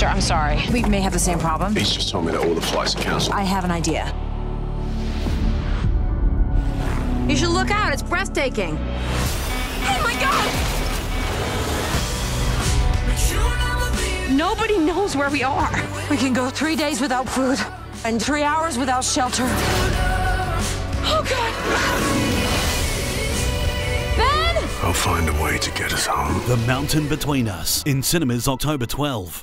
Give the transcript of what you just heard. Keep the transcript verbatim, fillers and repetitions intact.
Mister, I'm sorry. We may have the same problem. He's just told me that all the flights are canceled. I have an idea. You should look out. It's breathtaking. Oh, my God! Nobody knows where we are. We can go three days without food and three hours without shelter. Oh, God! Ben! I'll find a way to get us home. The Mountain Between Us, in cinemas October twelfth.